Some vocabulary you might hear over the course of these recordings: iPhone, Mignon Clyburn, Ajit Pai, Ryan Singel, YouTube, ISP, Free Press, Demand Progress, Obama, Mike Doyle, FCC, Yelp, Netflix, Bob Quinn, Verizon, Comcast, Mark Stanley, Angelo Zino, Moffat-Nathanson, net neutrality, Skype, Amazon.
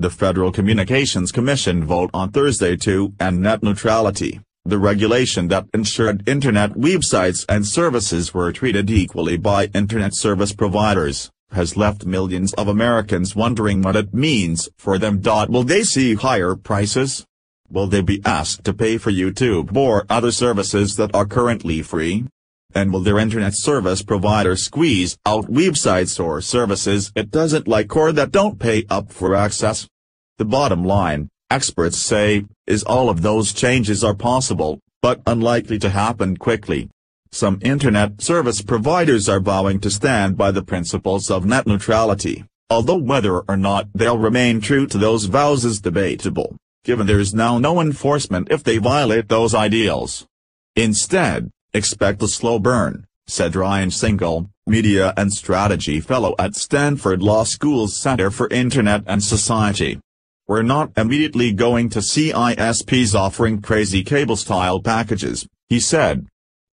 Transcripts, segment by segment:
The Federal Communications Commission vote on Thursday to end net neutrality, the regulation that ensured Internet websites and services were treated equally by Internet service providers, has left millions of Americans wondering what it means for them. Will they see higher prices? Will they be asked to pay for YouTube or other services that are currently free? And will their Internet service provider squeeze out websites or services it doesn't like or that don't pay up for access? The bottom line, experts say, is all of those changes are possible, but unlikely to happen quickly. Some Internet service providers are vowing to stand by the principles of net neutrality, although whether or not they'll remain true to those vows is debatable, given there's now no enforcement if they violate those ideals. Instead, expect a slow burn, said Ryan Singel, media and strategy fellow at Stanford Law School's Center for Internet and Society. We're not immediately going to see ISPs offering crazy cable-style packages, he said.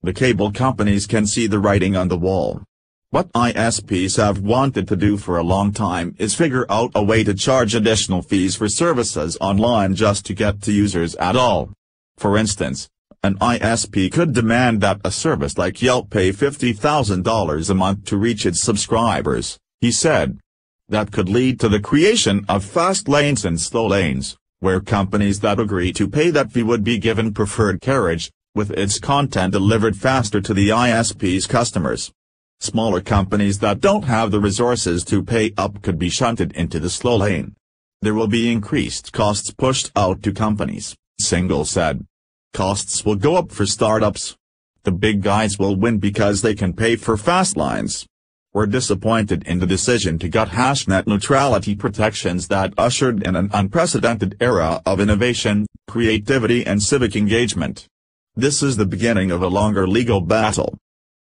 The cable companies can see the writing on the wall. What ISPs have wanted to do for a long time is figure out a way to charge additional fees for services online just to get to users at all. For instance, an ISP could demand that a service like Yelp pay $50,000 a month to reach its subscribers, he said. That could lead to the creation of fast lanes and slow lanes, where companies that agree to pay that fee would be given preferred carriage, with its content delivered faster to the ISP's customers. Smaller companies that don't have the resources to pay up could be shunted into the slow lane. There will be increased costs pushed out to companies, Singel said. Costs will go up for startups. The big guys will win because they can pay for fast lines. We're disappointed in the decision to gut net neutrality protections that ushered in an unprecedented era of innovation, creativity and civic engagement. This is the beginning of a longer legal battle.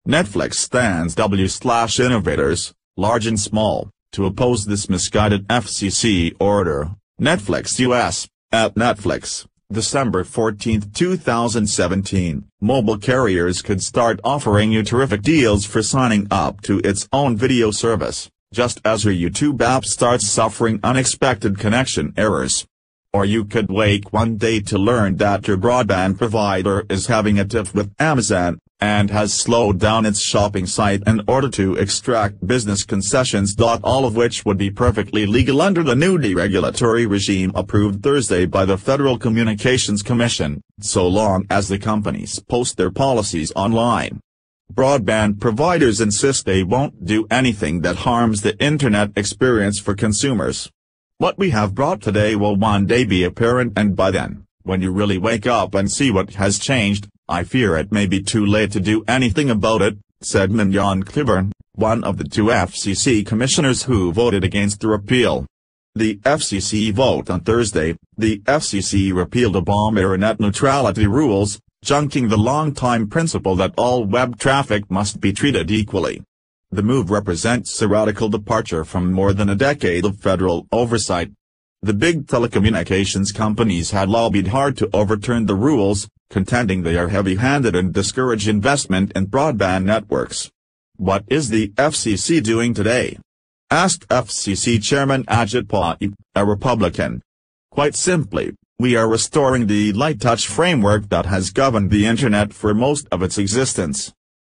Netflix stands w/innovators, large and small, to oppose this misguided FCC order. Netflix US, at Netflix. December 14, 2017, mobile carriers could start offering you terrific deals for signing up to its own video service, just as your YouTube app starts suffering unexpected connection errors. Or you could wake one day to learn that your broadband provider is having a tiff with Amazon, and has slowed down its shopping site in order to extract business concessions. All of which would be perfectly legal under the new deregulatory regime approved Thursday by the Federal Communications Commission, so long as the companies post their policies online. Broadband providers insist they won't do anything that harms the Internet experience for consumers. What we have brought today will one day be apparent, and by then, when you really wake up and see what has changed, I fear it may be too late to do anything about it, said Mignon Clyburn, one of the two FCC commissioners who voted against the repeal. The FCC vote on Thursday, the FCC repealed Obama-era net neutrality rules, junking the long-time principle that all web traffic must be treated equally. The move represents a radical departure from more than a decade of federal oversight. The big telecommunications companies had lobbied hard to overturn the rules, contending they are heavy-handed and discourage investment in broadband networks. What is the FCC doing today? Asked FCC Chairman Ajit Pai, a Republican. Quite simply, we are restoring the light-touch framework that has governed the Internet for most of its existence.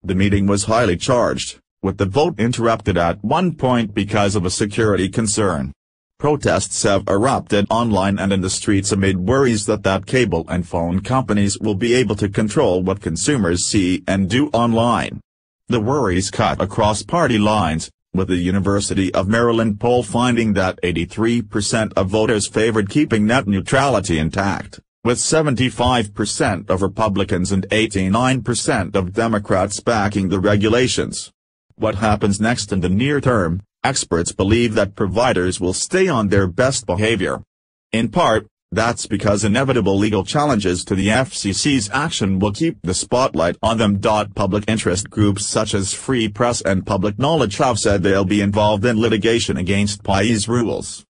The meeting was highly charged, with the vote interrupted at one point because of a security concern. Protests have erupted online and in the streets amid worries that cable and phone companies will be able to control what consumers see and do online. The worries cut across party lines, with the University of Maryland poll finding that 83% of voters favored keeping net neutrality intact, with 75% of Republicans and 89% of Democrats backing the regulations. What happens next in the near term? Experts believe that providers will stay on their best behavior. In part, that's because inevitable legal challenges to the FCC's action will keep the spotlight on them. Public interest groups such as Free Press and Public Knowledge have said they'll be involved in litigation against Pai's rules.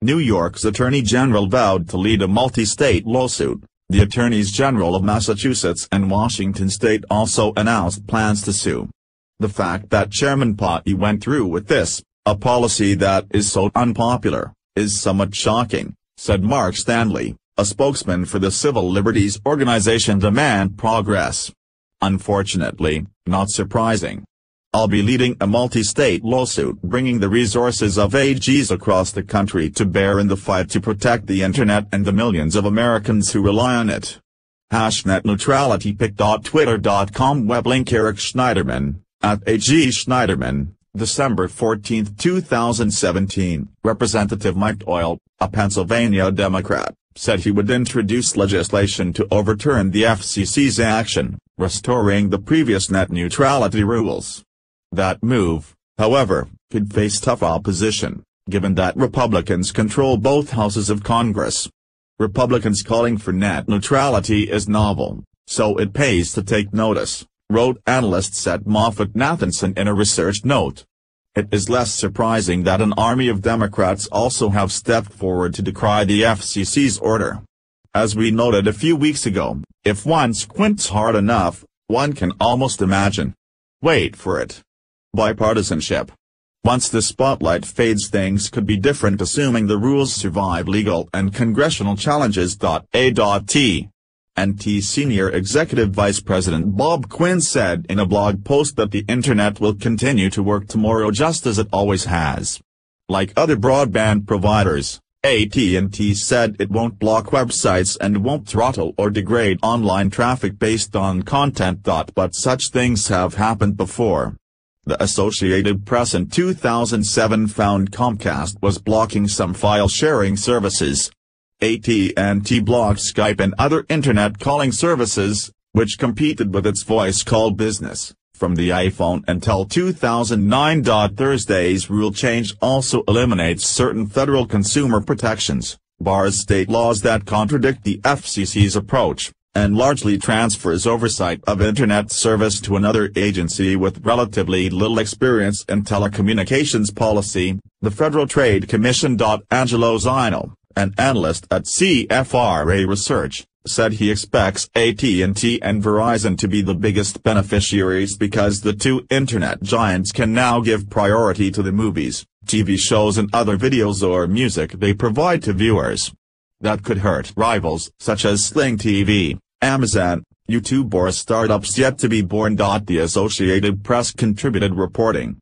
New York's Attorney General vowed to lead a multi-state lawsuit. The Attorneys General of Massachusetts and Washington State also announced plans to sue. The fact that Chairman Pai went through with this, a policy that is so unpopular, is somewhat shocking, said Mark Stanley, a spokesman for the civil liberties organization Demand Progress. Unfortunately, not surprising. I'll be leading a multi-state lawsuit bringing the resources of AGs across the country to bear in the fight to protect the Internet and the millions of Americans who rely on it. Net neutrality pic.twitter.com web link Eric Schneiderman, at AG Schneiderman, December 14, 2017. Representative Mike Doyle, a Pennsylvania Democrat, said he would introduce legislation to overturn the FCC's action, restoring the previous net neutrality rules. That move, however, could face tough opposition, given that Republicans control both houses of Congress. Republicans calling for net neutrality is novel, so it pays to take notice, wrote analysts at Moffat-Nathanson in a research note. It is less surprising that an army of Democrats also have stepped forward to decry the FCC's order. As we noted a few weeks ago, if one squints hard enough, one can almost imagine. Wait for it. Bipartisanship. Once the spotlight fades, things could be different assuming the rules survive legal and congressional challenges. AT&T Senior Executive Vice President Bob Quinn said in a blog post that the Internet will continue to work tomorrow just as it always has. Like other broadband providers, AT&T said it won't block websites and won't throttle or degrade online traffic based on content. But such things have happened before. The Associated Press in 2007 found Comcast was blocking some file-sharing services. AT&T blocked Skype and other internet calling services, which competed with its voice call business, from the iPhone until 2009. Thursday's rule change also eliminates certain federal consumer protections, bars state laws that contradict the FCC's approach, and largely transfers oversight of internet service to another agency with relatively little experience in telecommunications policy, the Federal Trade Commission. Angelo Zino, an analyst at CFRA Research, said he expects AT&T and Verizon to be the biggest beneficiaries because the two internet giants can now give priority to the movies, TV shows and other videos or music they provide to viewers. That could hurt rivals such as Sling TV, Amazon, YouTube or startups yet to be born. The Associated Press contributed reporting.